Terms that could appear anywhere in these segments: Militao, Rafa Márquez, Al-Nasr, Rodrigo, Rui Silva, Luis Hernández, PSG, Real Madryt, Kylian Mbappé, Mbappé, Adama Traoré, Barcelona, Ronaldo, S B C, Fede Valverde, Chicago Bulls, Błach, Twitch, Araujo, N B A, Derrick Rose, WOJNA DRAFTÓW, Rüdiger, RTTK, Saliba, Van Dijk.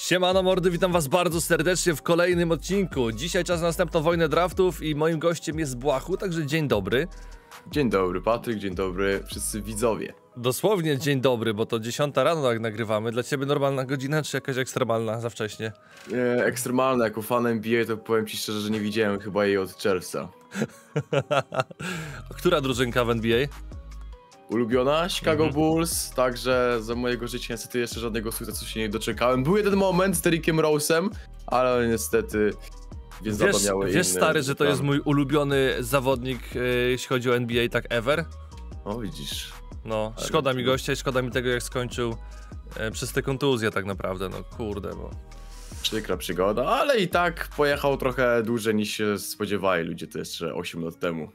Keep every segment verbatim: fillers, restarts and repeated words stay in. Siemano mordy, witam was bardzo serdecznie w kolejnym odcinku. Dzisiaj czas na następną wojnę draftów i moim gościem jest Błachu, także dzień dobry. Dzień dobry Patryk, dzień dobry wszyscy widzowie. Dosłownie dzień dobry, bo to dziesiąta rano jak nagrywamy. Dla ciebie normalna godzina czy jakaś ekstremalna za wcześnie? Nie, ekstremalna, jako fan N B A to powiem ci szczerze, że nie widziałem chyba jej od czerwca. Która drużynka w N B A? Ulubiona, Chicago Bulls, także za mojego życia niestety jeszcze żadnego sukcesu się nie doczekałem. Był jeden moment z Derrickiem Rosem, ale niestety... Więc wiesz, wiesz stary, że to jest mój ulubiony zawodnik, jeśli chodzi o N B A, tak ever? O, widzisz. No, ale szkoda mi gościa i szkoda mi tego, jak skończył e, przez tę kontuzję tak naprawdę, no kurde, bo... Przykra przygoda, ale i tak pojechał trochę dłużej niż się spodziewali ludzie, to jeszcze osiem lat temu.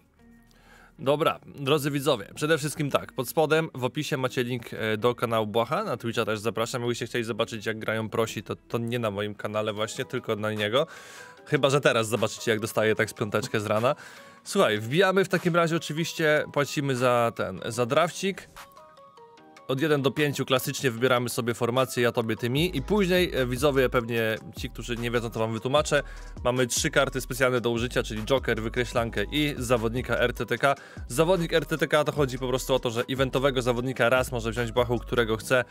Dobra, drodzy widzowie, przede wszystkim tak, pod spodem w opisie macie link do kanału Błacha, na Twitcha też zapraszam, jakbyście chcieli zobaczyć jak grają prosi, to, to nie na moim kanale właśnie, tylko na niego. Chyba że teraz zobaczycie jak dostaję tak z piąteczkę z rana. Słuchaj, wbijamy w takim razie oczywiście, płacimy za ten, za drafcik. Od jeden do pięciu klasycznie wybieramy sobie formację, ja tobie, ty mi. I później widzowie, pewnie ci, którzy nie wiedzą, to wam wytłumaczę. Mamy trzy karty specjalne do użycia, czyli Joker, wykreślankę i zawodnika R T T K. Zawodnik R T T K to chodzi po prostu o to, że eventowego zawodnika raz może wziąć Błachu, którego chce.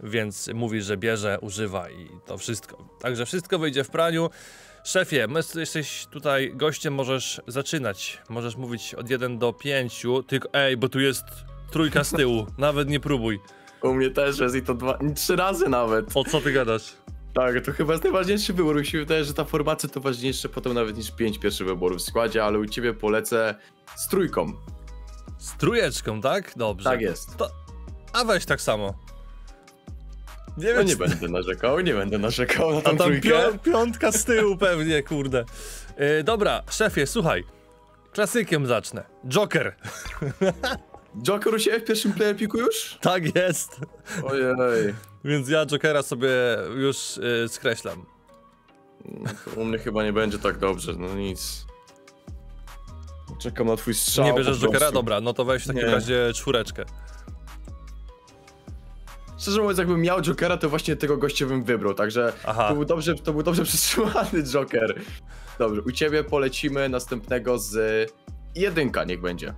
Więc mówi, że bierze, używa i to wszystko. Także wszystko wyjdzie w praniu. Szefie, jesteś tutaj gościem, możesz zaczynać. Możesz mówić od jeden do pięciu, tylko ej, bo tu jest... Trójka z tyłu, nawet nie próbuj. U mnie też jest i to dwa, trzy razy nawet. O co ty gadasz? Tak, to chyba jest najważniejszy wybór. Mi się wydaje, że ta formacja to ważniejsze potem nawet niż pięć pierwszych wyborów w składzie, ale u ciebie polecę z trójką. Z trójeczką, tak? Dobrze. Tak jest. To... A weź tak samo. Nie wiem, no nie czy... będę narzekał, nie będę narzekał na tą A tam pią piątka z tyłu pewnie, kurde. Yy, dobra, szefie, słuchaj. Klasykiem zacznę. Joker. Joker u siebie w pierwszym player picku już? Tak jest. Ojej. Więc ja Jokera sobie już yy, skreślam. U mnie chyba nie będzie tak dobrze, no nic. Czekam na twój strzał. Nie bierzesz Jokera? Dobra, no to weź w takim nie. razie czwóreczkę. Szczerze mówiąc, jakbym miał Jokera, to właśnie tego gościa bym wybrał, także Aha. to był dobrze, to był dobrze przytrzymany Joker. Dobrze, u ciebie polecimy następnego z jedynka, niech będzie.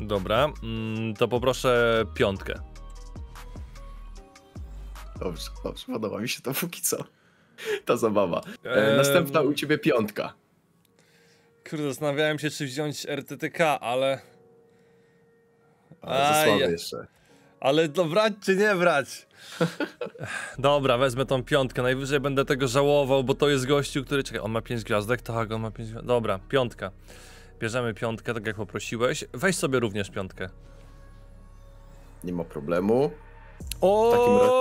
Dobra, to poproszę piątkę. Dobrze, dobrze, podoba mi się to póki co. Ta zabawa. Eee... Następna u ciebie piątka. Kurde, zastanawiałem się, czy wziąć R T T K, ale... Ale za słaby jeszcze. Ale to brać czy nie brać? Dobra, wezmę tą piątkę, najwyżej będę tego żałował, bo to jest gościu, który... Czekaj, on ma pięć gwiazdek? Tak, on ma pięć gwiazdek. Dobra, piątka. Bierzemy piątkę, tak jak poprosiłeś. Weź sobie również piątkę. Nie ma problemu. O,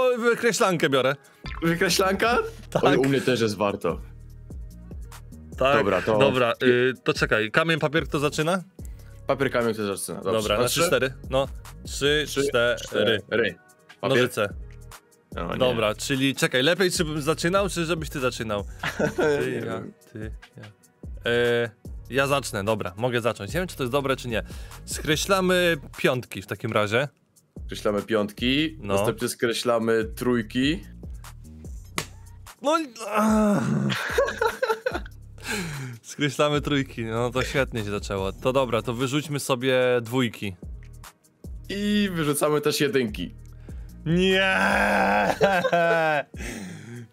takim... wykreślankę biorę. Wykreślanka? Tak. Oj, u mnie też jest warto. Tak, dobra, to, dobra, yy, to czekaj. Kamień, papier, kto zaczyna? Papier, kamień, kto zaczyna. Dobrze. Dobra, na trzy cztery. No, trzy cztery. Nożyce. No, dobra, nie. czyli czekaj, lepiej żebym zaczynał, czy żebyś ty zaczynał? Ty, ja, ty, ja. Yy, Ja zacznę, dobra, mogę zacząć. Nie wiem, czy to jest dobre, czy nie. Skreślamy piątki w takim razie. Skreślamy piątki, no. Następnie skreślamy trójki. No i... Skreślamy trójki, no to świetnie się zaczęło. To dobra, to wyrzućmy sobie dwójki. I wyrzucamy też jedynki. Nie!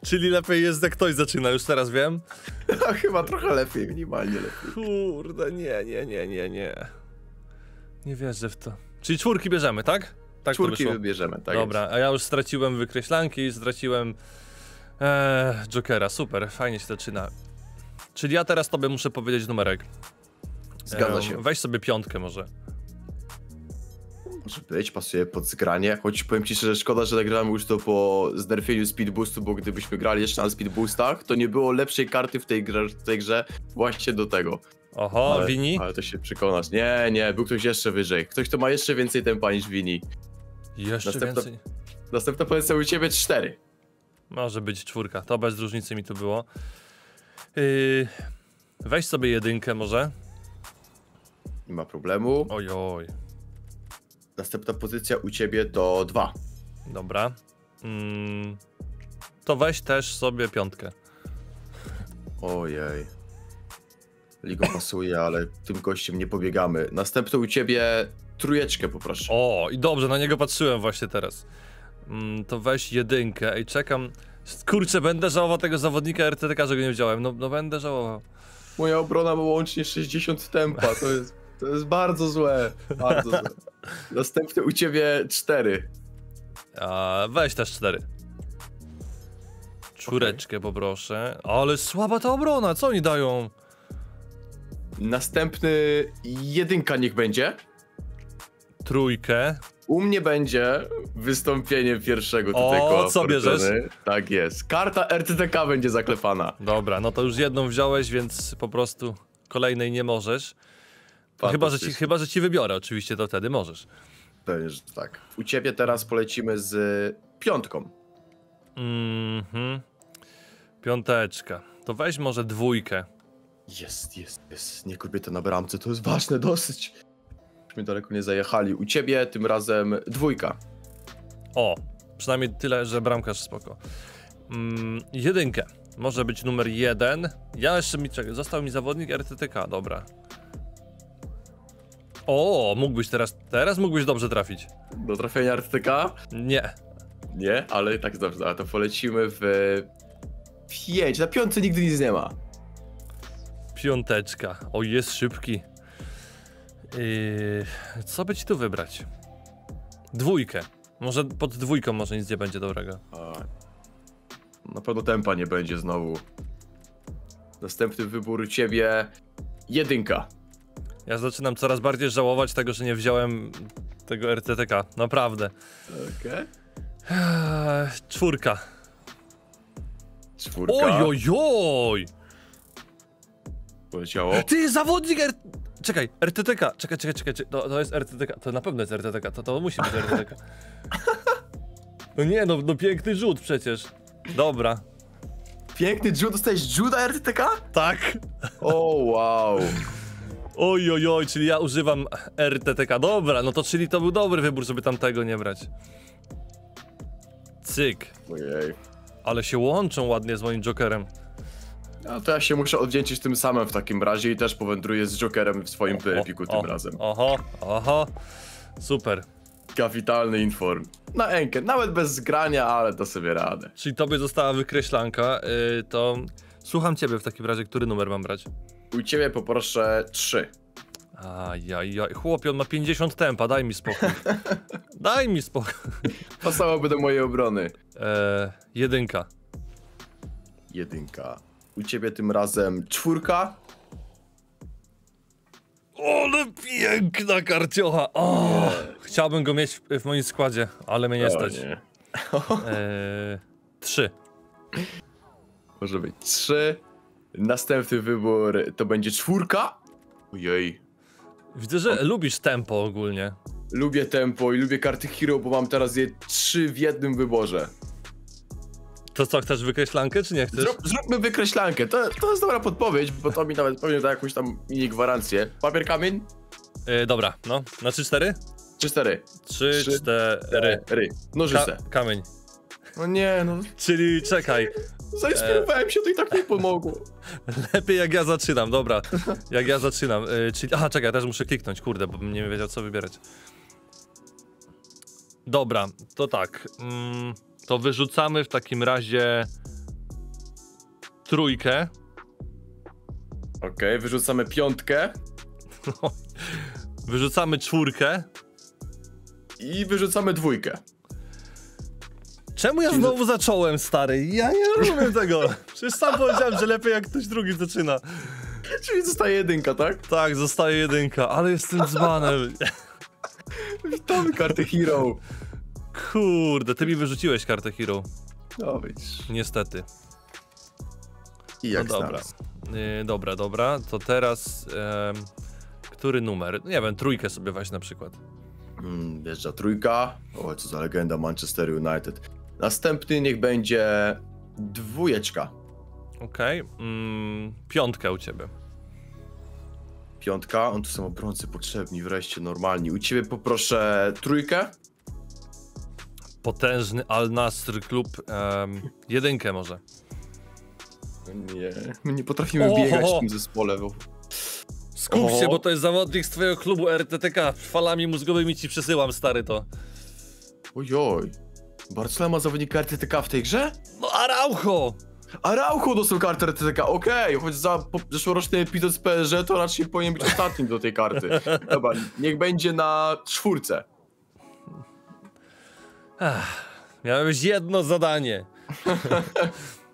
Czyli lepiej jest, jak ktoś zaczyna, już teraz wiem. No, chyba trochę lepiej, minimalnie lepiej. Kurde, nie, nie, nie, nie, nie. Nie wierzę w to. Czyli czwórki bierzemy, tak? Tak, czwórki wybierzemy, tak. Dobra, jest. A ja już straciłem wykreślanki, straciłem ee, Jokera, super, fajnie się zaczyna. Czyli ja teraz tobie muszę powiedzieć numerek. Zgadza um, się. Weź sobie piątkę może. Może być, pasuje pod zgranie, choć powiem ci szczerze, szkoda, że nagrywamy już to po znerfieniu speed boostu, bo gdybyśmy grali jeszcze na speed boostach, to nie było lepszej karty w tej grze, w tej grze właśnie do tego. Oho, ale, Vini? Ale to się przekonasz. Nie, nie, był ktoś jeszcze wyżej. Ktoś, kto ma jeszcze więcej tempa niż Vini. Jeszcze następna, więcej? Następna polecam u ciebie cztery. Może być czwórka, to bez różnicy mi to było. Yy, weź sobie jedynkę może. Nie ma problemu. Oj, oj. Następna pozycja u ciebie to dwa. Dobra. Mm, to weź też sobie piątkę. Ojej. Ligo pasuje, ale tym gościem nie pobiegamy. Następny u ciebie trójeczkę poproszę. O, i dobrze, na niego patrzyłem właśnie teraz. Mm, to weź jedynkę i czekam. Kurczę, będę żałował tego zawodnika R T T K, że go nie widziałem. No, no będę żałował. Moja obrona ma łącznie sześćdziesiąt tempa, to jest, to jest bardzo złe. Bardzo złe. Następny u ciebie cztery. A, weź też cztery. Czwóreczkę okay. poproszę. Ale słaba ta obrona, co oni dają? Następny jedynka niech będzie. Trójkę. U mnie będzie wystąpienie pierwszego tutaj koła. O, co bierzesz? Tak jest. Karta R T T K będzie zaklepana. Dobra, no to już jedną wziąłeś, więc po prostu kolejnej nie możesz. No chyba, że ci, chyba, że ci wybiorę, oczywiście, to wtedy możesz. Pewnie, że tak. U ciebie teraz polecimy z piątką. Mhm. Piąteczka. To weź może dwójkę. Jest, jest, jest. Nie kobieta na bramce, to jest ważne dosyć. Myśmy daleko nie zajechali. U ciebie tym razem dwójka. O, przynajmniej tyle, że bramkarz spoko. Mm, jedynkę. Może być numer jeden. Ja jeszcze mi czekaj, został mi zawodnik R T T K, dobra. O, mógłbyś teraz, teraz mógłbyś dobrze trafić. Do trafienia R T T K? Nie. Nie? Ale tak dobrze, a to polecimy w pięć. Na piątce nigdy nic nie ma. Piąteczka. O, jest szybki. Yy, co by ci tu wybrać? Dwójkę. Może pod dwójką może nic nie będzie dobrego. A, na pewno tempa nie będzie znowu. Następny wybór ciebie jedynka. Ja zaczynam coraz bardziej żałować tego, że nie wziąłem tego R T T K. Naprawdę. Okej. Okay. Czwórka. Czwórka. Ojojoj! Poleciało. Ty, zawodnik R... Czekaj, R T T K, czekaj, czekaj, czekaj, to, to jest R T T K, to na pewno jest R T T K, to, to musi być R T T K. No nie, no, no piękny rzut przecież. Dobra. Piękny rzut, dostałeś rzuta R T T K? Tak. O, wow. Oj, oj, oj, czyli ja używam R T T K, dobra, no to czyli to był dobry wybór, żeby tamtego nie brać. Cyk. Ojej. Ale się łączą ładnie z moim Jokerem. No to ja się muszę odwdzięczyć tym samym w takim razie i też powędruję z Jokerem w swoim playpiku tym o, razem. Oho, oho, super. Kapitalny inform. Na enkę, nawet bez grania, ale to sobie radę. Czyli tobie została wykreślanka, yy, to słucham ciebie w takim razie, który numer mam brać? U ciebie poproszę trzy. Ajajaj, chłopie, on ma pięćdziesiąt tempa, daj mi spokój. Daj mi spokój. Pasowałoby do mojej obrony. Yy, jedynka. Jedynka. U ciebie tym razem czwórka. Ole piękna karciocha. Oh, chciałbym go mieć w, w moim składzie, ale mnie nie o, stać. Nie. Eee, trzy. Może być trzy. Następny wybór to będzie czwórka. Ojej. Widzę, że o. lubisz tempo ogólnie. Lubię tempo i lubię karty hero, bo mam teraz je trzy w jednym wyborze. To co, chcesz wykreślankę, czy nie chcesz? Zrób, zróbmy wykreślankę, to, to jest dobra podpowiedź, bo to mi nawet pewnie da jakąś tam mini gwarancję. Papier, kamień? Yy, dobra, no, na trzy cztery? trzy cztery. trzy cztery. Nożyce. Ka kamień. No nie, no. Czyli czekaj. Zainspirowałem się, to i tak nie pomogło. Lepiej jak ja zaczynam, dobra. Jak ja zaczynam, yy, czyli... Aha, czekaj, ja też muszę kliknąć, kurde, bo bym nie wiedział co wybierać. Dobra, to tak. Mm. To wyrzucamy w takim razie trójkę. Okej, okay, wyrzucamy piątkę. Wyrzucamy czwórkę. I wyrzucamy dwójkę. Czemu ja znowu zacząłem, stary? Ja nie rozumiem tego. Przecież sam powiedziałem, że lepiej jak ktoś drugi zaczyna. Czyli zostaje jedynka, tak? Tak, zostaje jedynka, ale jestem dzbanem. Witamy karty hero. Kurde, ty mi wyrzuciłeś kartę hero. No widzisz. Niestety. I jak no dobra. Yy, dobra, dobra, to teraz yy, który numer? Nie wiem, trójkę sobie weź na przykład. Hmm, wjeżdża trójka. O, co za legenda Manchester United. Następny niech będzie dwójeczka. Okej, okay. mm, piątka u ciebie. Piątka, on tu są obrońcy potrzebni wreszcie normalni. U ciebie poproszę trójkę. potężny Al-Nasr klub. Um, jedynkę może. Nie, my nie potrafimy Oho. biegać w tym zespole. Bo... Skup się, bo to jest zawodnik z twojego klubu R T T K. Falami mózgowymi ci przesyłam, stary, to. Ojoj. Barcelona ma zawodnika R T T K w tej grze? No Araujo! Araujo dostał kartę R T T K, okej, okay, choć za zeszłoroczny epizod z P S G to raczej powinien być ostatnim do tej karty. Dobra, niech będzie na czwórce. Ach, miałeś jedno zadanie.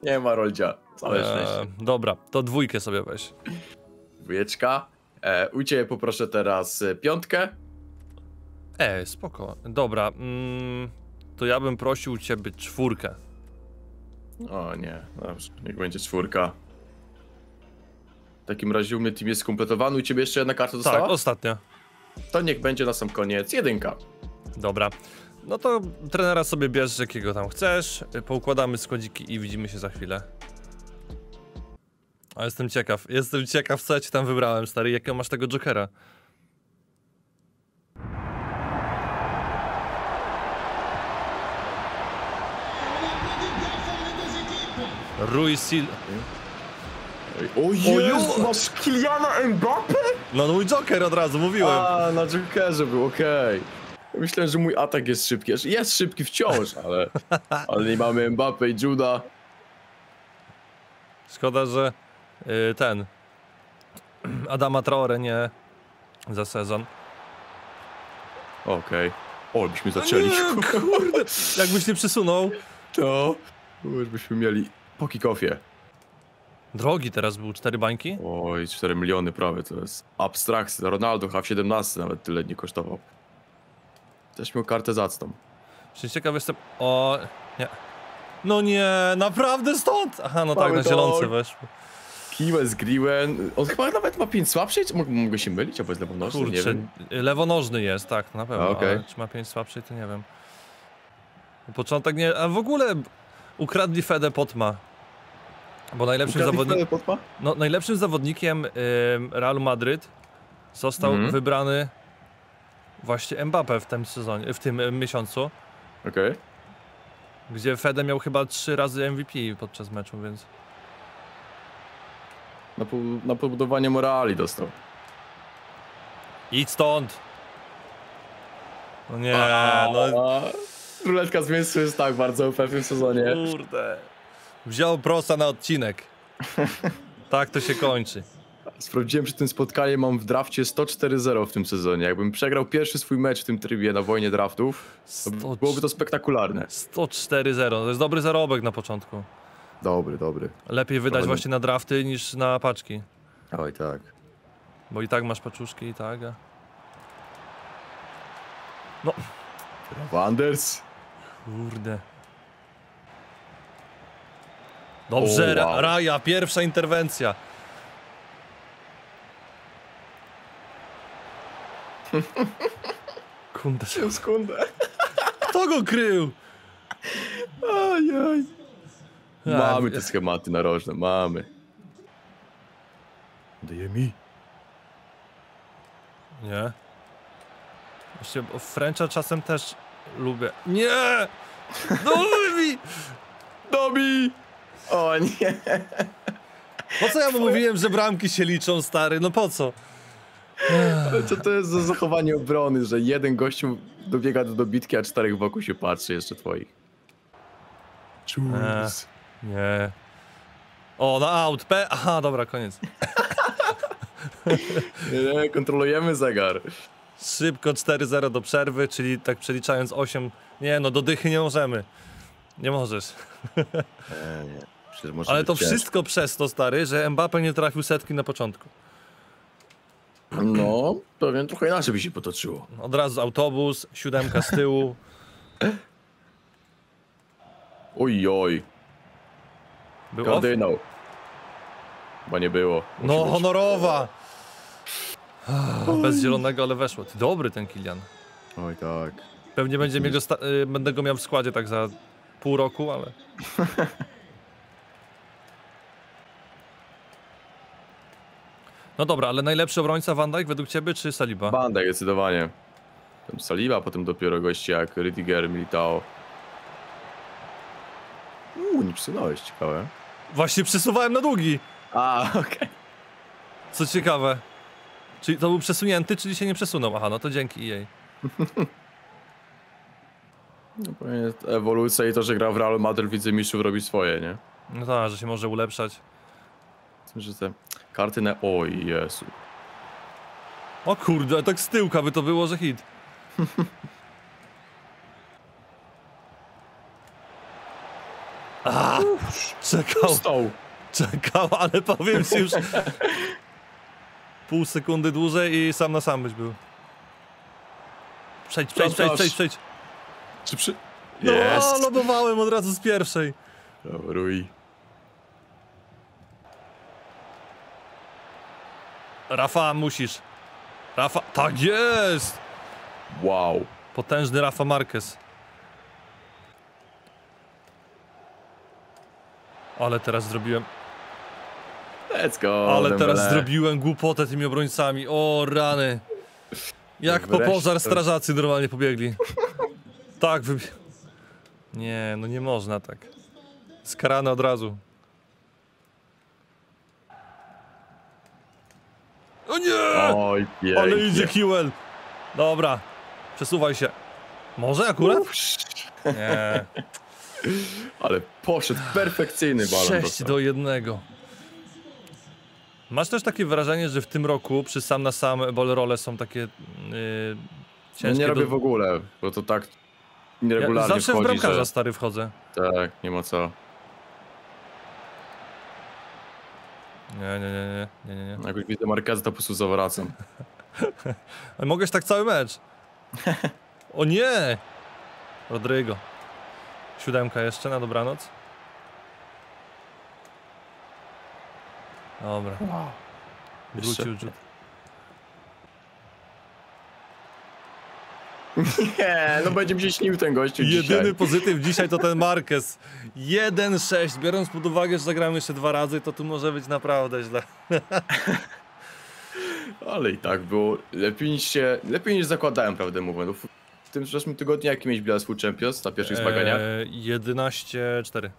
Nie ma Roldzia, całe szczęście. Dobra, to dwójkę sobie weź. Dwójeczka. E, u ciebie poproszę teraz piątkę. E, spoko, dobra. Mm, to ja bym prosił u ciebie czwórkę. O nie, dobrze, niech będzie czwórka. W takim razie u mnie team jest skompletowany. U ciebie jeszcze jedna karta została? Tak, ostatnia. To niech będzie na sam koniec jedynka. Dobra, no to trenera sobie bierz, jakiego tam chcesz. Poukładamy składziki i widzimy się za chwilę. A jestem ciekaw, jestem ciekaw, co ja ci tam wybrałem, stary, jakiego masz tego jokera. Rui Silva. O Jezu, masz Kyliana Mbappé? No mój joker od razu, mówiłem. A, na jokerze był, okej. Okay. Myślałem, że mój atak jest szybki. Jest szybki wciąż, ale... Ale nie mamy Mbappé i Juda. Szkoda, że yy, ten... Adama Traoré nie... za sezon. Okej. Okay. O, byśmy zaczęli. Nie, kurde, jakbyś nie przesunął. To... Już byśmy mieli po kick-offie. Drogi teraz był, cztery bańki? Oj, cztery miliony prawie, to jest abstrakcja. Ronaldo chyba w siedemnaście nawet tyle nie kosztował. Też miał kartę zacną. Przecież ciekaw jestem... O... nie. No nie, naprawdę stąd? Aha, no mamy tak, na zielonce weszło. Kiwes, Griwen... On chyba nawet ma pięć słabszej? Mogę się mylić, albo jest lewonożny? Kurczę, nie wiem. Lewonożny jest, tak, na pewno. A, okay. Ale czy ma pięć słabszej, to nie wiem. Początek nie... A w ogóle... Ukradli Fede Potma, bo najlepszym, zawodni Potma? No, najlepszym zawodnikiem yy, Realu Madryt został mm. wybrany właśnie Mbappé w tym sezonie, w tym y, miesiącu. Okej. Okay. Gdzie Fede miał chyba trzy razy M V P podczas meczu, więc... Na, po, na pobudowanie morali dostał. Idź stąd! No nie, a, no... A. Ruletka z mięsem jest tak bardzo w tym sezonie. Kurde. Wziął prosta na odcinek. Tak to się kończy. Sprawdziłem, że tym spotkaniem mam w drafcie sto cztery zero w tym sezonie. Jakbym przegrał pierwszy swój mecz w tym trybie na wojnie draftów, to byłoby to spektakularne. sto cztery zero, to jest dobry zarobek na początku. Dobry, dobry. Lepiej wydać Dobry. właśnie na drafty niż na paczki. Oj tak. Bo i tak masz paczuszki i tak. A... No. Wanders. Kurde. Dobrze, oh, wow. Raja, pierwsza interwencja. Kunde. Kto go krył? Ajaj. Mamy te schematy narożne, mamy. Daje mi. Nie. Właśnie Frencha czasem też lubię. Nie! Dobi! Dobi! O nie! Po co ja mu mówiłem, że bramki się liczą, stary? No po co? Ale co to jest za zachowanie obrony, że jeden gościu dobiega do dobitki, a czterech wokół się patrzy jeszcze twoich. Czułys. Nie. O, na aut, P. Aha, dobra, koniec. Nie, nie, kontrolujemy zegar. Szybko cztery zero do przerwy, czyli tak przeliczając osiem... Nie no, do dychy nie możemy. Nie możesz. E, nie. Może ale to ciężko. Wszystko przez to, stary, że Mbappé nie trafił setki na początku. No, pewnie trochę inaczej by się potoczyło. Od razu autobus, siódemka z tyłu. Oj, oj. Był Kardynał. Off? Chyba nie było. Musi no, być. Honorowa. Bez zielonego, ale weszło. Ty dobry ten Kylian. Oj tak. Pewnie będzie mnie go będę go miał w składzie tak za pół roku, ale... No dobra, ale najlepszy obrońca Van Dijk według ciebie czy Saliba? Van Dijk zdecydowanie. Potem Saliba, potem dopiero gości jak Rüdiger, Militao. przesunąłeś, ciekawe. Właśnie przesuwałem na długi. A, okej. Okay. Co ciekawe. Czyli to był przesunięty, czyli się nie przesunął. Aha, no to dzięki jej. No, ewolucja i to, że gra w Real Madrid, widzę, mistrzów robi swoje, nie? No tak, że się może ulepszać. Że te karty na... O Jezu. O kurde, tak z tyłka by to było, że hit. A, czekał. Stoł. Czekał, ale powiem ci już... Pół sekundy dłużej i sam na sam byś był. Przejdź, przejdź, przejdź, przejdź, przejdź. Czy przy... No, jest. Lobowałem od razu z pierwszej. Ruj. Rafa, musisz. Rafa, tak jest! Wow. Potężny Rafa Márquez. Ale teraz zrobiłem... Let's go. Ale teraz bele. Zrobiłem głupotę tymi obrońcami. O rany. Jak po pożar strażacy normalnie pobiegli. Tak wybi... Nie, no nie można tak. Skarane od razu. O nie! Oj, ale idzie Kiwel. Dobra, przesuwaj się. Może akurat? Uf. Nie. Ale poszedł perfekcyjny balon. sześć do jednego. Masz też takie wrażenie, że w tym roku przy sam na sam ball role są takie yy, ciężkie. Nie robię do... w ogóle, bo to tak nieregularnie ja zawsze wchodzi, w bramkarza że... stary wchodzę. Tak, nie ma co. Nie, nie, nie, nie, nie, nie. Jak już widzę Marqueza, to po prostu zawracam. Mogłeś tak cały mecz. O nie! Rodrigo. Siódemka jeszcze na dobranoc. Dobra. Wow. Wrócił rzut. Nie, no będzie mi się śnił ten gościu dzisiaj. Jedyny pozytyw dzisiaj to ten Márquez. jeden sześć, biorąc pod uwagę, że zagramy jeszcze dwa razy, to tu może być naprawdę źle. Ale i tak było lepiej niż się, lepiej niż zakładałem, prawdę mówiąc. W tym zeszłym tygodniu jaki mieć bilans Full Champions na pierwszych zmaganiach? Eee, jedenaście cztery.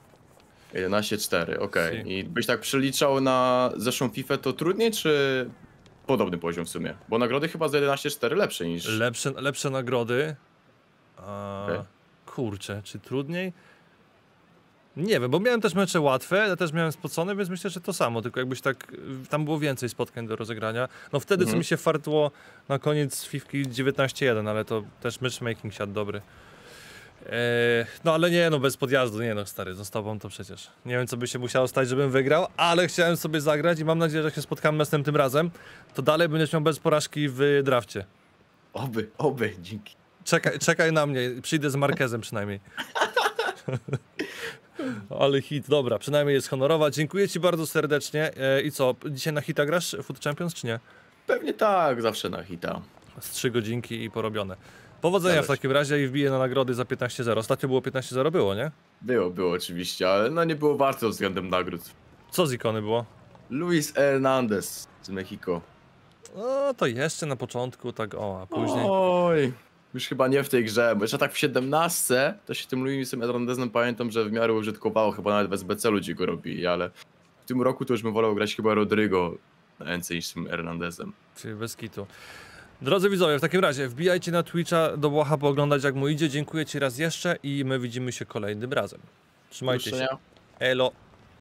jedenaście cztery, okej. Okay. I byś tak przeliczał na zeszłą FIFA, to trudniej, czy podobny poziom w sumie? Bo nagrody chyba za jedenaście cztery lepsze niż... Lepsze, lepsze nagrody? A... Okay. Kurczę, czy trudniej? Nie wiem, bo miałem też mecze łatwe, ja też miałem spocone, więc myślę, że to samo, tylko jakbyś tak... Tam było więcej spotkań do rozegrania. No wtedy, mm. co mi się fartło na koniec fifki dziewiętnaście jeden, ale to też matchmaking siadł dobry. No ale nie, no bez podjazdu, nie no stary, z tobą to przecież. Nie wiem co by się musiało stać, żebym wygrał, ale chciałem sobie zagrać i mam nadzieję, że się spotkamy następnym razem. To dalej będziesz miał bez porażki w drafcie. Oby, oby, dzięki. Czekaj, czekaj na mnie, przyjdę z Márquezem przynajmniej. Ale hit, dobra, przynajmniej jest honorowa. Dziękuję ci bardzo serdecznie. I co, dzisiaj na hita grasz Foot Champions czy nie? Pewnie tak, zawsze na hita. Z trzy godzinki i porobione. Powodzenia w takim razie i wbiję na nagrody za piętnaście zero. Ostatnio było piętnaście zero, było, nie? Było, było oczywiście, ale no nie było warto względem nagród. Co z ikony było? Luis Hernández z Mexico. No to jeszcze na początku, tak o, a później... Oj, już chyba nie w tej grze, bo jeszcze tak w siedemnastce to się tym Luisem Hernándezem pamiętam, że w miarę użytkowało, chyba nawet w S B C ludzi go robili, ale w tym roku to już bym wolał grać chyba Rodrigo na N C niż tym Hernándezem. Czyli bez kitu. Drodzy widzowie, w takim razie wbijajcie na Twitcha do Błaha pooglądać jak mu idzie. Dziękuję ci raz jeszcze i my widzimy się kolejnym razem. Trzymajcie się. Elo.